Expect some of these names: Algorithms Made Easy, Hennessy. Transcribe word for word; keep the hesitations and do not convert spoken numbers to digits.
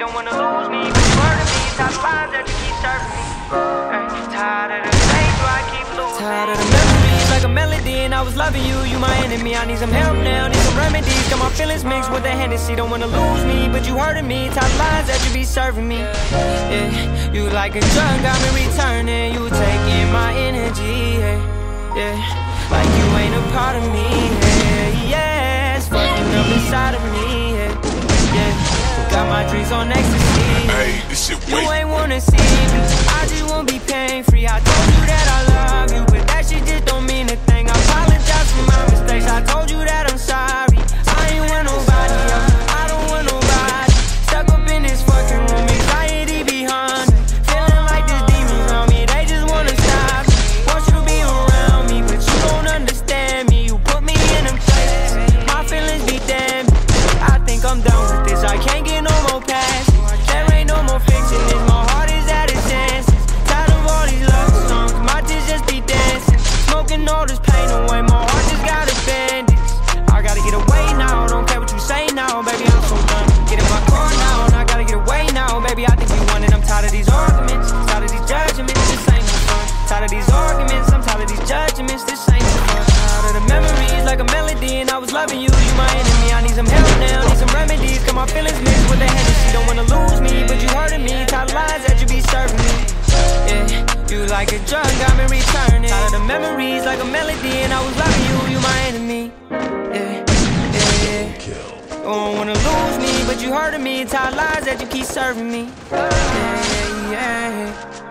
don't wanna lose me. But you murder me, top lines that you keep serving me. Ay, tired of the pain, so I keep losing. Tired of the memories, like a melody, and I was loving you. You my enemy, I need some help now, need some remedies. Got my feelings mixed with the Hennessy. Don't wanna lose me, but you hurting me. Top lines that you be serving me. Yeah, you like a drug, got me returning. You taking my energy, yeah, yeah. Like you ain't a part of me, yeah, yeah. It's fucking up inside of me, yeah, yeah. Got my dreams on ecstasy, yeah. You ain't wanna see me, I just wanna be pain-free. I told you that I love you, but that shit just don't mean a thing. I apologize for my mistakes, I told you that I'm sorry. I ain't want nobody else, I don't want nobody. Stuck up in this fucking room, anxiety behind me. Feeling like there's demons around me, they just wanna stop me. Want you to be around me, but you don't understand me. You put me in them places, my feelings be damned. I think I'm done with this, I can't get no more past. There ain't no more fixing this, my heart is at its senses. Tired of all these love songs, my tears just be dancing. Smoking all this pain away, my heart just got a bandage. I gotta get away now, don't care what you say now. Baby, I'm so done, get in my car now. And I gotta get away now, baby, I think you won. And I'm tired of these arguments, tired of these judgments, this ain't no fun. Tired of these arguments, I'm tired of these judgments, this ain't no fun. Tired of the memories, like a melody, and I was loving you, you my enemy. I need some help now, need some remedies, cause my feelings mixed with the Hennessy. Don't wanna lose me, but you hurting me. Tired lies that you be serving me. Yeah, you like a drug, got me returning. Tired of the memories, like a melody, and I was loving you, you my enemy. Yeah, yeah, yeah. Don't wanna lose me, but you hurting me. Tired lies that you keep serving me. Yeah, yeah, yeah.